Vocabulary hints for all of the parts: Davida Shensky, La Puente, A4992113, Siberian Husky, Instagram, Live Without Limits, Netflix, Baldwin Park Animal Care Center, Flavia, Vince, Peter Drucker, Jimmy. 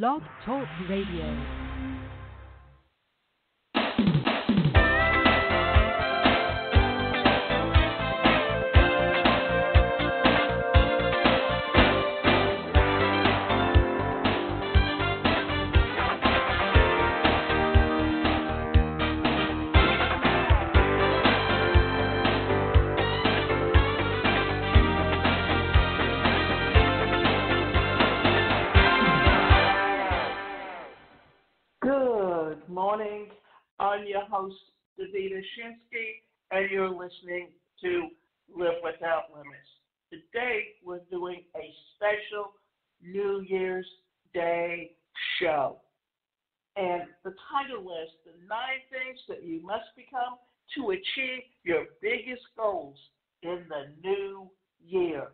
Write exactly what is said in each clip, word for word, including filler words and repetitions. Blog Talk Radio. I'm your host, Davida Shensky, and you're listening to Live Without Limits. Today, we're doing a special New Year's Day show. And the title is The Nine Things That You Must Become to Achieve Your Biggest Goals in the New Year.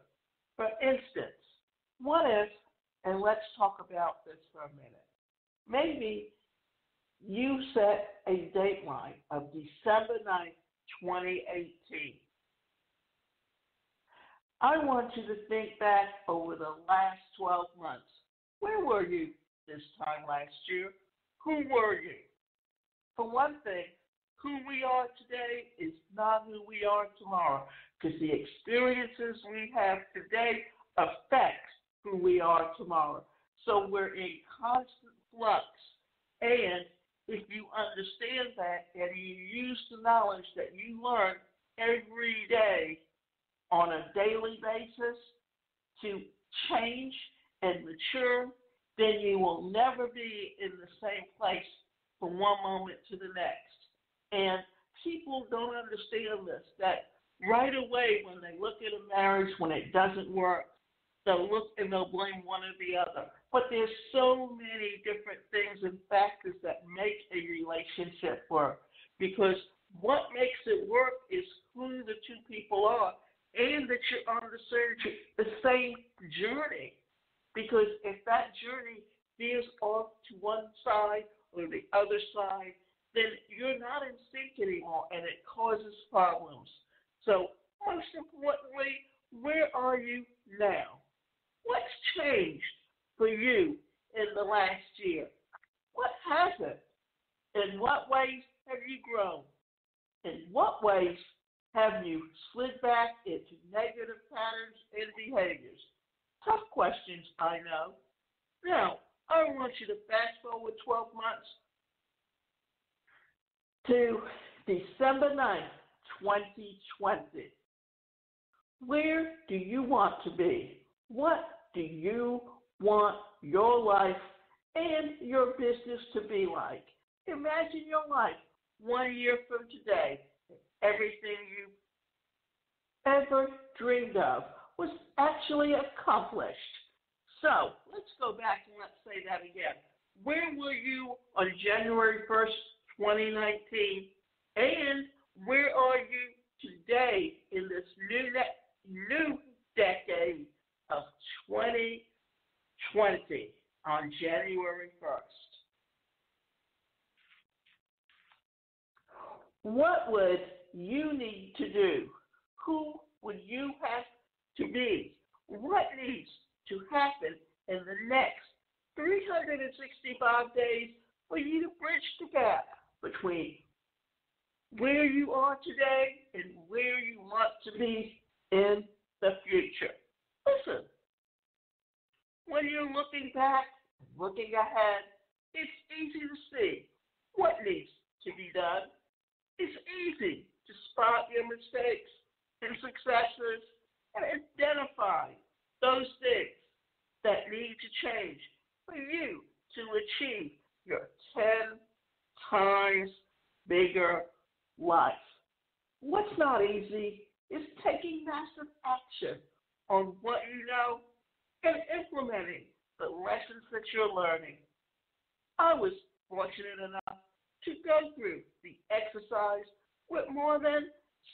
For instance, what if, and let's talk about this for a minute, maybe you set a deadline of December ninth, twenty eighteen. I want you to think back over the last twelve months. Where were you this time last year? Who were you? For one thing, who we are today is not who we are tomorrow, because the experiences we have today affect who we are tomorrow. So we're in constant flux, and if you understand that and you use the knowledge that you learn every day on a daily basis to change and mature, then you will never be in the same place from one moment to the next. And people don't understand this, that right away when they look at a marriage, when it doesn't work, they'll look and they'll blame one or the other. But there's so many different things and factors that make a relationship work, because what makes it work is who the two people are and that you're on the same, the same journey. Because if that journey veers off to one side or the other side, then you're not in sync anymore, and it causes problems. So most importantly, where are you now? What's changed for you in the last year? What hasn't? In what ways have you grown? In what ways have you slid back into negative patterns and behaviors? Tough questions, I know. Now, I want you to fast forward twelve months to December ninth, twenty twenty. Where do you want to be? What do you want your life and your business to be like? Imagine your life one year from today. Everything you ever dreamed of was actually accomplished. So let's go back and let's say that again. Where were you on January first, twenty nineteen? And where are you today in this new ne- new decade of twenty twenty? twenty on January first. What would you need to do? Who would you have to be? What needs to happen in the next three hundred sixty-five days for you to bridge the gap between where you are today and where you want to be in the future? Listen. When you're looking back, looking ahead, it's easy to see what needs to be done. It's easy to spot your mistakes and successes and identify those things that need to change for you to achieve your ten times bigger life. What's not easy is taking massive action on what you know and implementing the lessons that you're learning. I was fortunate enough to go through the exercise with more than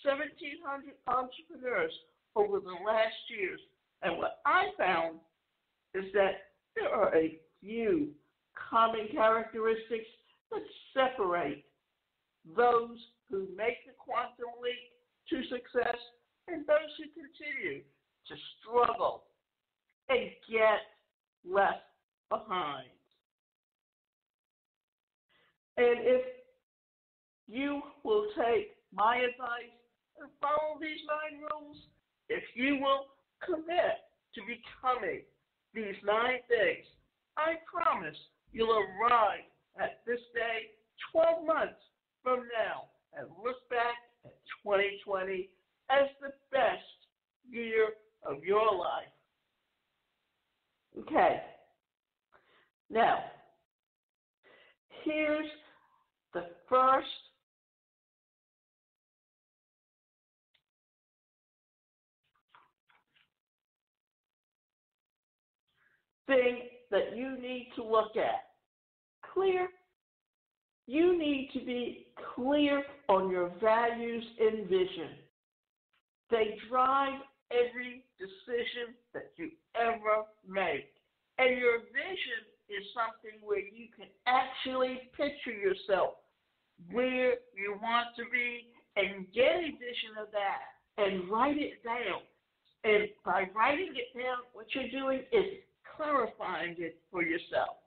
seventeen hundred entrepreneurs over the last years. And what I found is that there are a few common characteristics that separate those who make the quantum leap to success and those who continue to struggle and get left behind. And if you will take my advice and follow these nine rules, if you will commit to becoming these nine things, I promise you'll arrive at this day twelve months from now and look back at twenty twenty as the best year of your life. Okay. Now, here's the first thing that you need to look at. Clear. You need to be clear on your values and vision. They drive every decision that you ever make. And your vision is something where you can actually picture yourself where you want to be and get a vision of that and write it down. And by writing it down, what you're doing is clarifying it for yourself.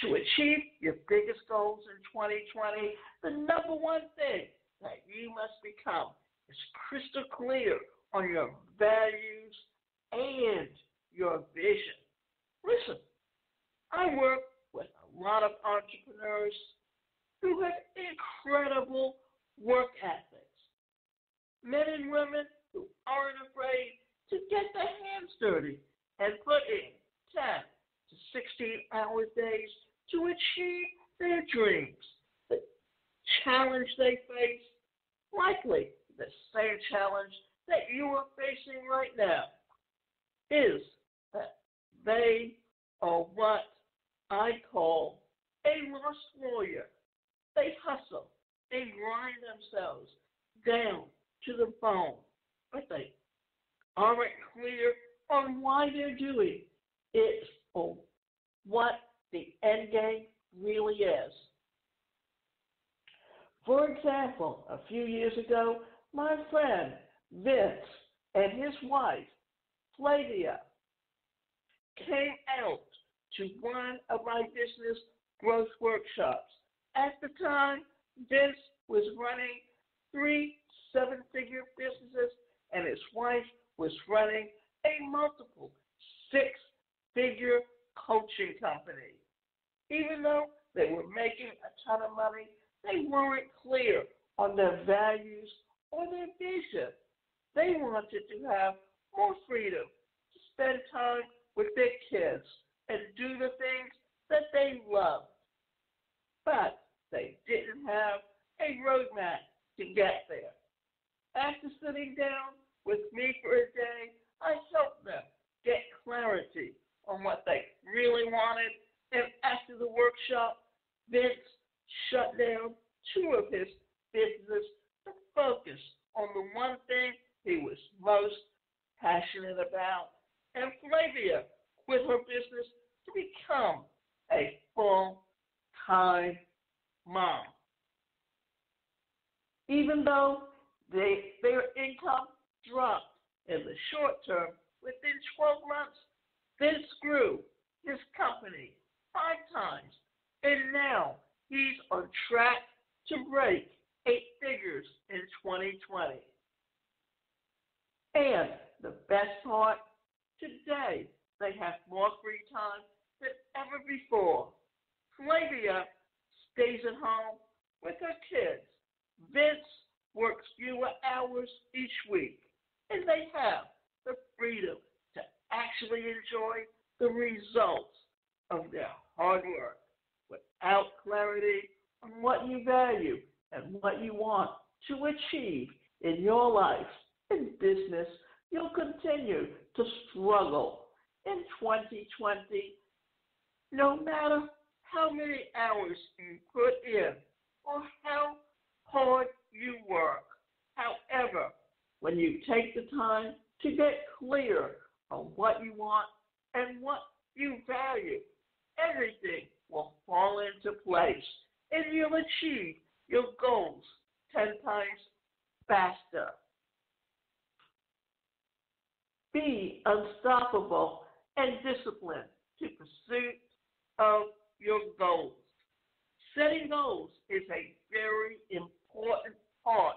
To achieve your biggest goals in twenty twenty, the number one thing that you must become is crystal clear on your values and your vision. Listen, I work with a lot of entrepreneurs who have incredible work ethics. Men and women who aren't afraid to get their hands dirty and put in ten to sixteen hour days to achieve their dreams. The challenge they face, likely the same challenge that you are facing right now, is that they are what I call a lost warrior. They hustle, they grind themselves down to the bone, but they aren't clear on why they're doing it or what the end game really is. For example, a few years ago, my friend Vince and his wife, Flavia, came out to one of my business growth workshops. At the time, Vince was running three seven-figure businesses, and his wife was running a multiple six-figure coaching company. Even though they were making a ton of money, they weren't clear on their values or their vision. They wanted to have more freedom to spend time with their kids and do the things that they loved. But they didn't have a roadmap to get there. After sitting down with me for a day, I helped them get clarity on what they really wanted, and after the workshop, Vince shut down two of his businesses to focus on the one thing he was most passionate about, and Flavia quit her business to become a full-time mom. Even though they, their income dropped in the short term, within twelve months, Vince grew his company five times, and now he's on track to break eight figures in twenty twenty. And the best part, today they have more free time than ever before. Flavia stays at home with her kids. Vince works fewer hours each week, and they have the freedom to actually enjoy the results of their hard work. Without clarity on what you value and what you want to achieve in your life and business, you'll continue to struggle in twenty twenty, no matter how many hours you put in or how hard you work. However, when you take the time to get clear on what you want and what you value, everything will fall into place, and you'll achieve your goals ten times faster. Be unstoppable and disciplined to pursuit of your goals. Setting goals is a very important part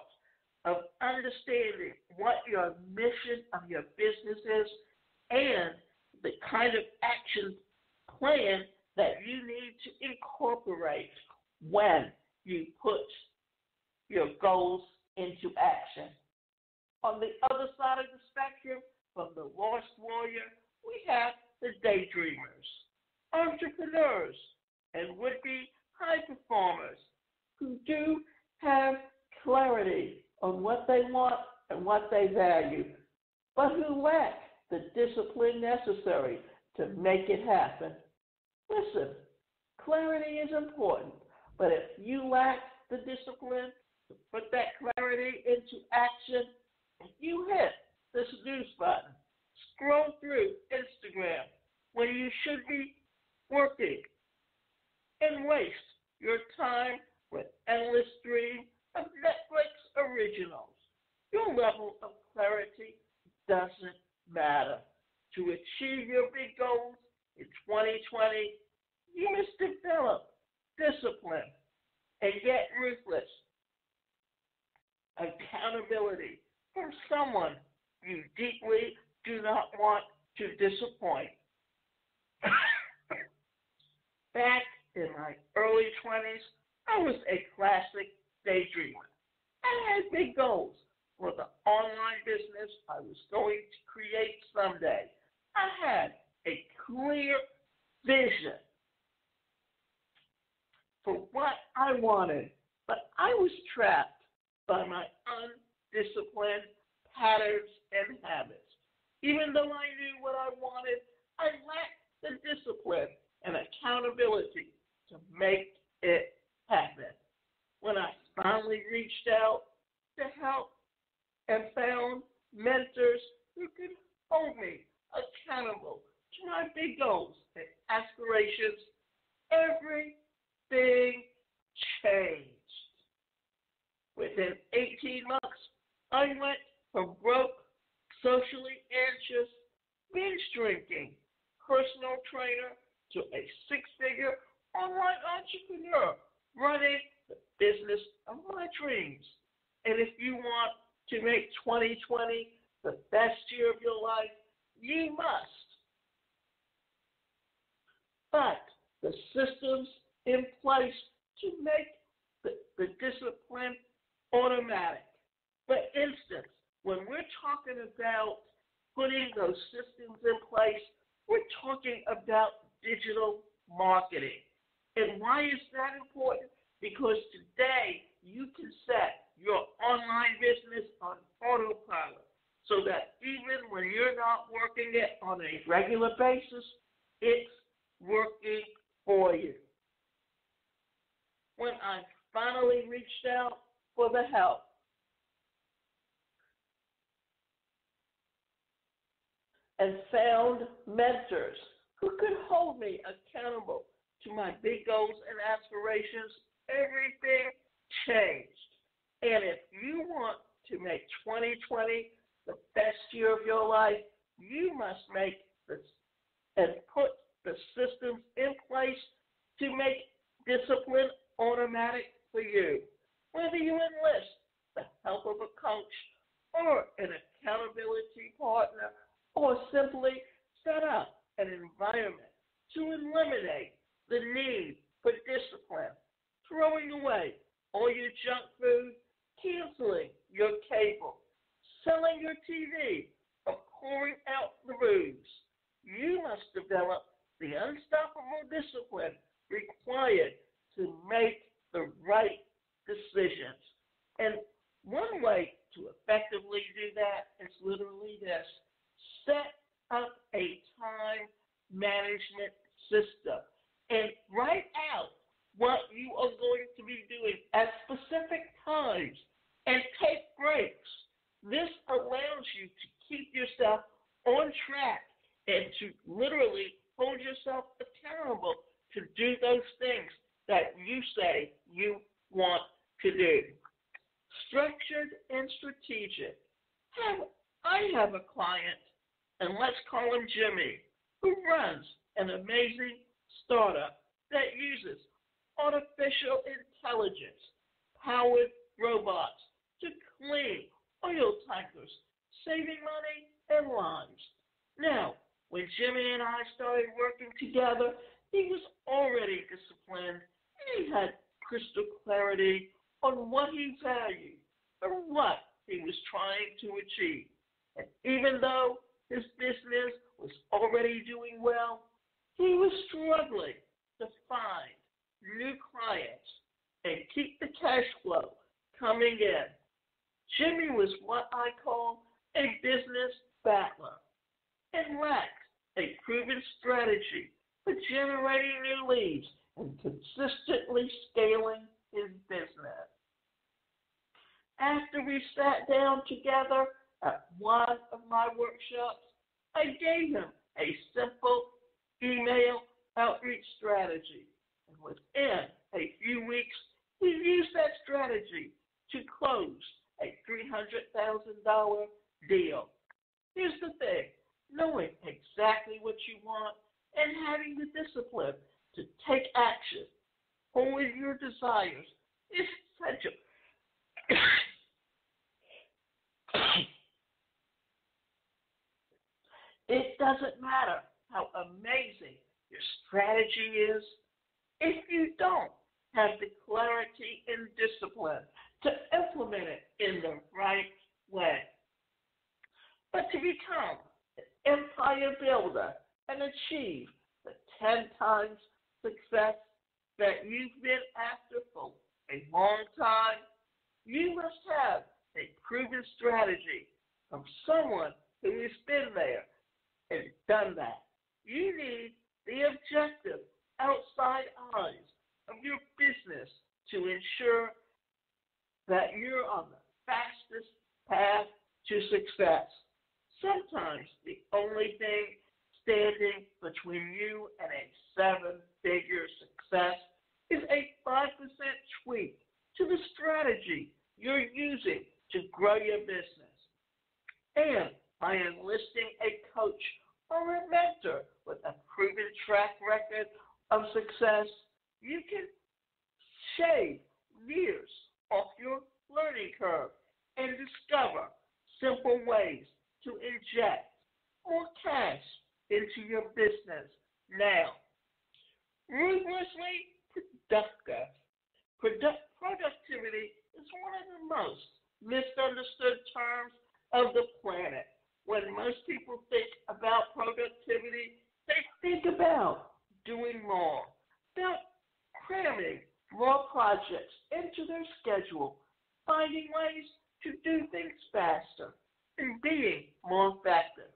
of understanding what your mission of your business is and the kind of action plan that you need to incorporate when you put your goals into action. On the other side of the spectrum, from the lost warrior, we have the daydreamers, entrepreneurs, and would-be high performers who do have clarity on what they want and what they value, but who lack the discipline necessary to make it happen. Listen, clarity is important, but if you lack the discipline to put that clarity into action, if you hit this news button, scroll through Instagram when you should be working, and waste your time with endless stream of Netflix originals. Your level of clarity doesn't matter. To achieve your big goals in twenty twenty, you must develop discipline and get ruthless accountability from someone you deeply do not want to disappoint. Back in my early twenties, I was a classic daydreamer. I had big goals for the online business I was going to create someday. I had a clear vision for what I wanted, but I was trapped by my undisciplined patterns and habits. Even though I knew what I wanted, I lacked the discipline and accountability to make it happen. When I finally reached out to help and found mentors who could hold me accountable to my big goals and aspirations, everything changed. Within eighteen months, I went from broke, socially anxious, binge drinking, personal trainer, to a six-figure online entrepreneur running the business of my dreams. And if you want to make twenty twenty the best year of your life, you must. But the systems in place to make the, the discipline automatic. For instance, when we're talking about putting those systems in place, we're talking about digital marketing. And why is that important? Because today you can set your online business on autopilot so that even when you're not working it on a regular basis, it's working for you. When I finally reached out for the help, and found mentors who could hold me accountable to my big goals and aspirations, everything changed. And if you want to make twenty twenty the best year of your life, you must make this and put the systems in place to make discipline automatic for you. Whether you enlist the help of a coach or an accountability partner, or simply set up an environment to eliminate the need for discipline, throwing away all your junk food, canceling your cable, selling your T V, or pouring out the booze. You must develop the unstoppable discipline required to make the right decisions. And one way to effectively do that is literally this. Set up a time management system and write out what you are going to be doing at specific times and take breaks. This allows you to keep yourself on track and to literally hold yourself accountable to do those things that you say you want to do. Structured and strategic. I have a client, and let's call him Jimmy, who runs an amazing startup that uses artificial intelligence-powered robots to clean oil tankers, saving money and lives. Now, when Jimmy and I started working together, he was already disciplined, and he had crystal clarity on what he valued and what he was trying to achieve. And even though his business was already doing well, he was struggling to find new clients and keep the cash flow coming in. Jimmy was what I call a business battler and lacked a proven strategy for generating new leads and consistently scaling his business. After we sat down together at one of my workshops, I gave him a simple email outreach strategy. And within a few weeks, he used that strategy to close a three hundred thousand dollars deal. Here's the thing, knowing exactly what you want and having the discipline to take action on your desires is essential. It doesn't matter how amazing your strategy is if you don't have the clarity and discipline to implement it in the right way. But to become an empire builder and achieve the ten times success that you've been after for a long time, you must have a proven strategy from someone who has been there and done that. You need the objective outside eyes of your business to ensure that you're on the fastest path to success. Sometimes the only thing standing between you and a seven-figure success is a five percent tweak to the strategy you're using to grow your business. And by enlisting a coach or a mentor with a proven track record of success, you can shave years off your learning curve and discover simple ways to inject more cash into your business now. Ruthlessly productive. Product productivity is one of the most misunderstood terms of the planet. When most people think about productivity, they think about doing more, about cramming more projects into their schedule, finding ways to do things faster, and being more effective.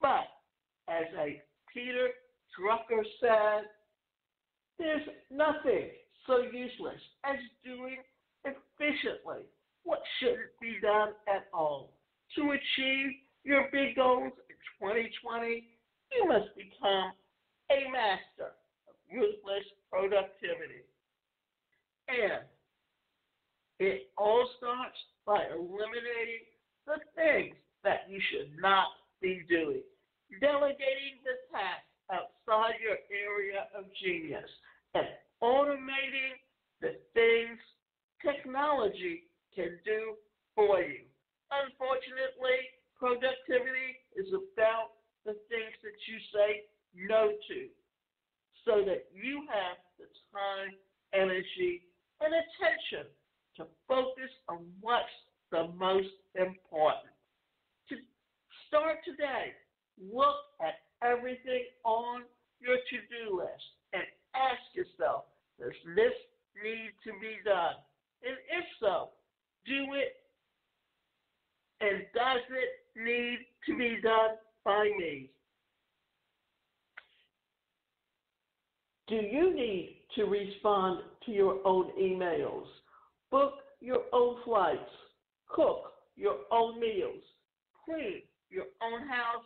But as a Peter Drucker said, there's nothing so useless as doing efficiently what shouldn't be done at all. To achieve your big goals in twenty twenty, you must become a master of ruthless productivity. And it all starts by eliminating the things that you should not be doing, delegating the tasks outside your area of genius, and automating the things technology can do for you. Unfortunately, productivity is about the things that you say no to so that you have the time, energy, and attention to focus on what's the most important. To start today, look at everything on your to-do list and ask yourself, does this need to be done? And if so, do it. And does it need to be done by me? Do you need to respond to your own emails, book your own flights, cook your own meals, clean your own house,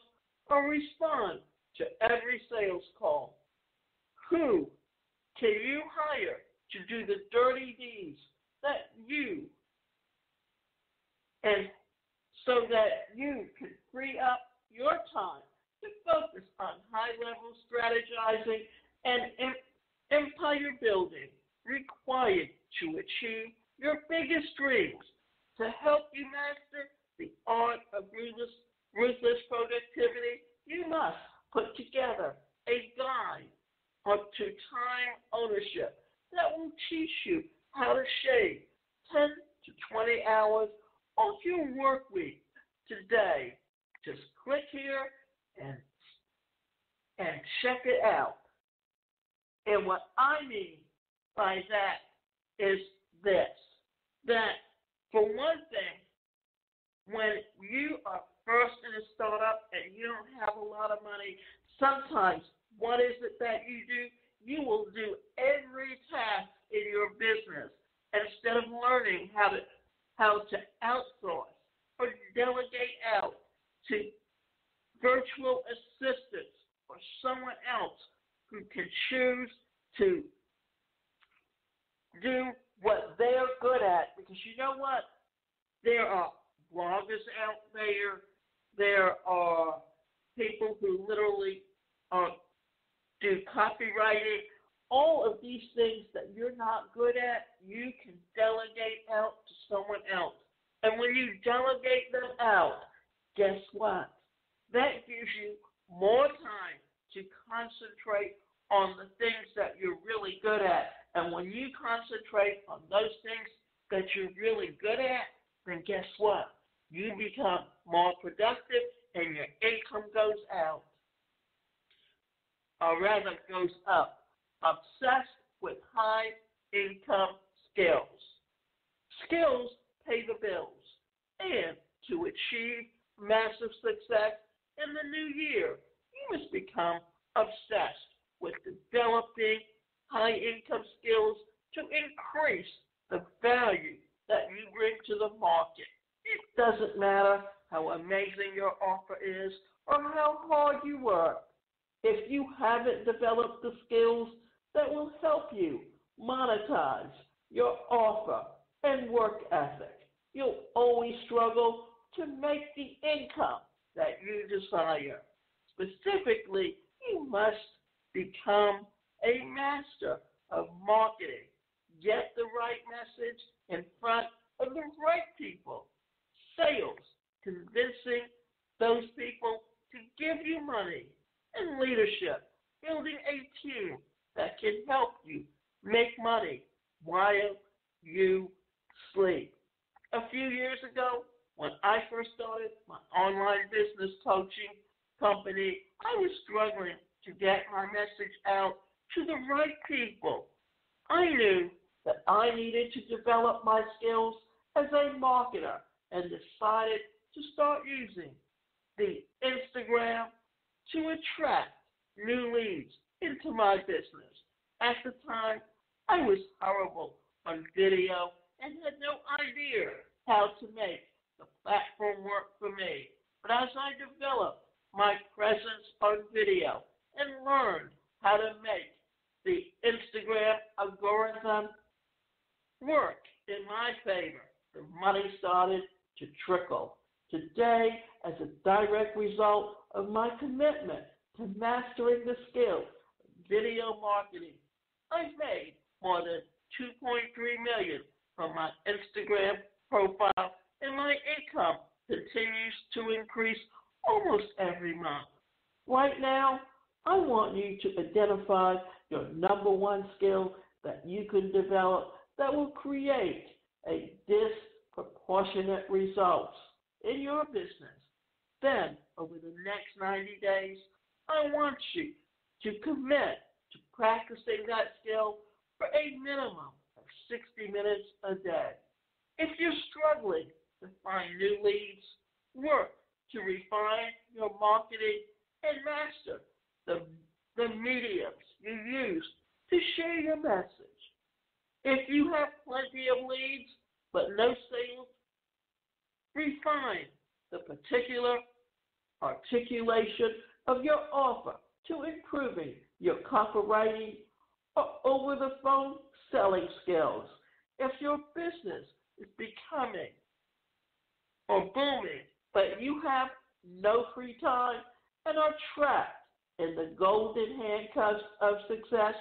or respond to every sales call? Who can you hire to do the dirty deeds that you and so that you can free up your time to focus on high-level strategizing and empire building? required to achieve your biggest dreams to help you master the art of ruthless, ruthless productivity. You must put together a guide up to time ownership that will teach you how to shave ten to twenty hours off your work week today. Just click here and and check it out. And what I mean by that is this, that for one thing, when you are first in a startup and you don't have a lot of money, sometimes what is it that you do? You will do every task in your business instead of learning how to how to outsource or delegate out to virtual assistants or someone else who can choose to do what they're good at. Because you know what? There are bloggers out there. There are people who literally are do copywriting, all of these things that you're not good at, you can delegate out to someone else. And when you delegate them out, guess what? That gives you more time to concentrate on the things that you're really good at. And when you concentrate on those things that you're really good at, then guess what? You become more productive and your income goes out. or rather goes up, obsessed with high-income skills. Skills pay the bills, and to achieve massive success in the new year, you must become obsessed with developing high-income skills to increase the value that you bring to the market. It doesn't matter how amazing your offer is or how hard you work. If you haven't developed the skills that will help you monetize your offer and work ethic, you'll always struggle to make the income that you desire. Specifically, you must become a master of marketing. Get the right message in front of the right people. Sales, convincing those people to give you money. And leadership, building a team that can help you make money while you sleep. A few years ago, when I first started my online business coaching company, I was struggling to get my message out to the right people. I knew that I needed to develop my skills as a marketer and decided to start using the Instagram to attract new leads into my business. At the time, I was horrible on video and had no idea how to make the platform work for me. But as I developed my presence on video and learned how to make the Instagram algorithm work in my favor, the money started to trickle. Today, as a direct result of my commitment to mastering the skill of video marketing, I've made more than two point three million dollars from my Instagram profile, and my income continues to increase almost every month. Right now, I want you to identify your number one skill that you can develop that will create a disproportionate result in your business. Then, over the next ninety days, I want you to commit to practicing that skill for a minimum of sixty minutes a day. If you're struggling to find new leads, work to refine your marketing and master the, the mediums you use to share your message. If you have plenty of leads but no sales, refine the particular articulation of your offer to improving your copywriting or over-the-phone selling skills. If your business is becoming or booming, but you have no free time and are trapped in the golden handcuffs of success,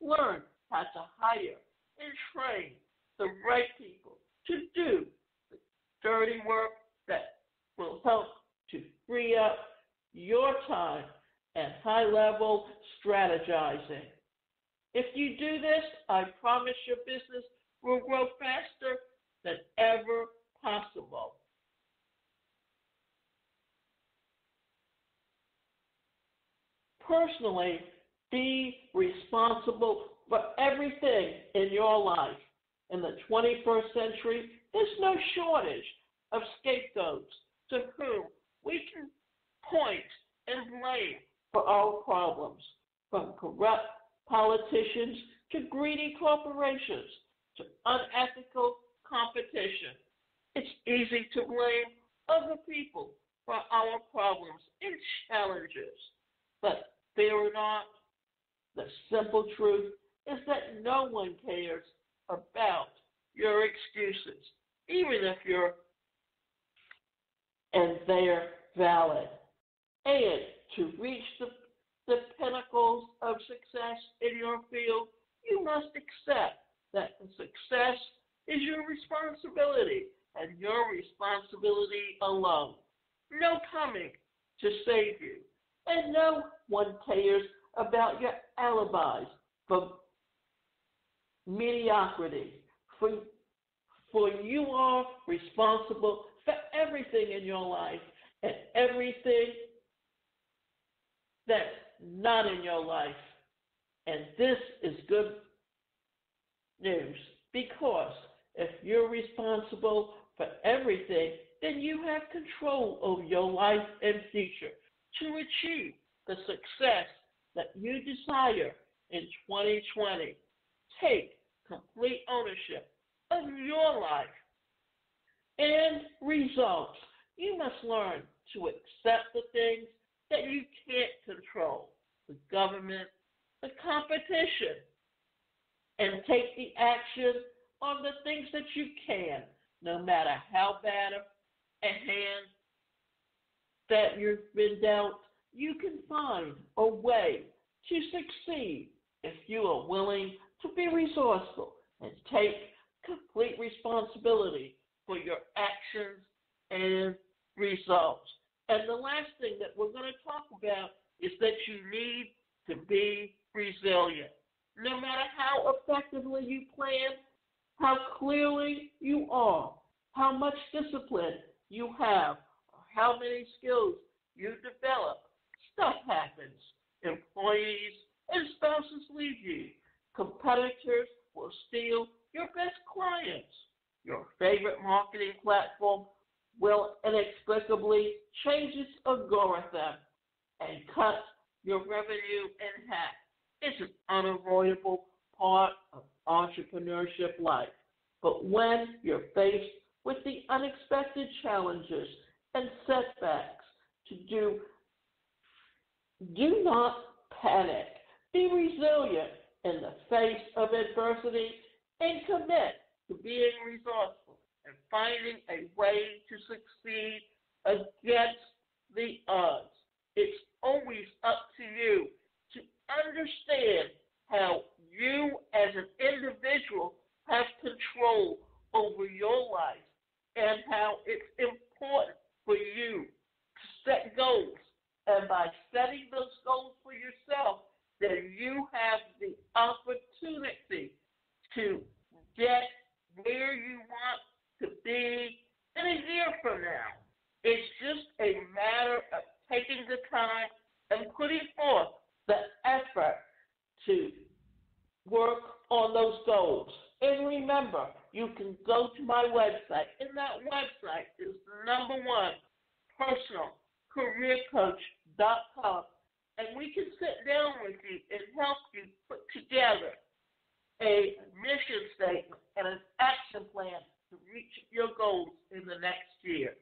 learn how to hire and train the right people to do the dirty work that will help to free up your time and high-level strategizing. If you do this, I promise your business will grow faster than ever possible. Personally, be responsible for everything in your life. In the twenty-first century, there's no shortage of scapegoats to whom we can point and blame for our problems, from corrupt politicians to greedy corporations to unethical competition. It's easy to blame other people for our problems and challenges, but fear it not, the simple truth is that no one cares about your excuses, even if you're, and they're valid. And to reach the, the pinnacles of success in your field, you must accept that the success is your responsibility and your responsibility alone. No coming to save you. And no one cares about your alibis for mediocrity, for, for you are responsible for everything in your life and everything that's not in your life. And this is good news, because if you're responsible for everything, then you have control over your life and future to achieve the success that you desire in twenty twenty. Take complete ownership of your life and results. You must learn to accept the things that you can't control, the government, the competition, and take the action on the things that you can, no matter how bad a hand that you've been dealt. You can find a way to succeed if you are willing to be resourceful and take complete responsibility for your actions and results. And the last thing that we're going to talk about is that you need to be resilient. No matter how effectively you plan, how clearly you are, how much discipline you have, or how many skills you develop, stuff happens. Employees and spouses leave you. Competitors will steal your best clients. Your favorite marketing platform will inexplicably change its algorithm and cut your revenue in half. It's an unavoidable part of entrepreneurship life. But when you're faced with the unexpected challenges and setbacks, to do, do not panic. Be resilient in the face of adversity and commit to being resourceful and finding a way to succeed against the odds. It's always up to you to understand how you as an individual have control over your life and how it's important for you to set goals. And by setting those goals for yourself, then you have the opportunity to get where you want to be in a year from now. It's just a matter of taking the time and putting forth the effort to work on those goals. And remember, you can go to my website, and that website is number one, personal career coach dot com, and we can sit down with you and help you put together a mission statement and an action plan to reach your goals in the next year.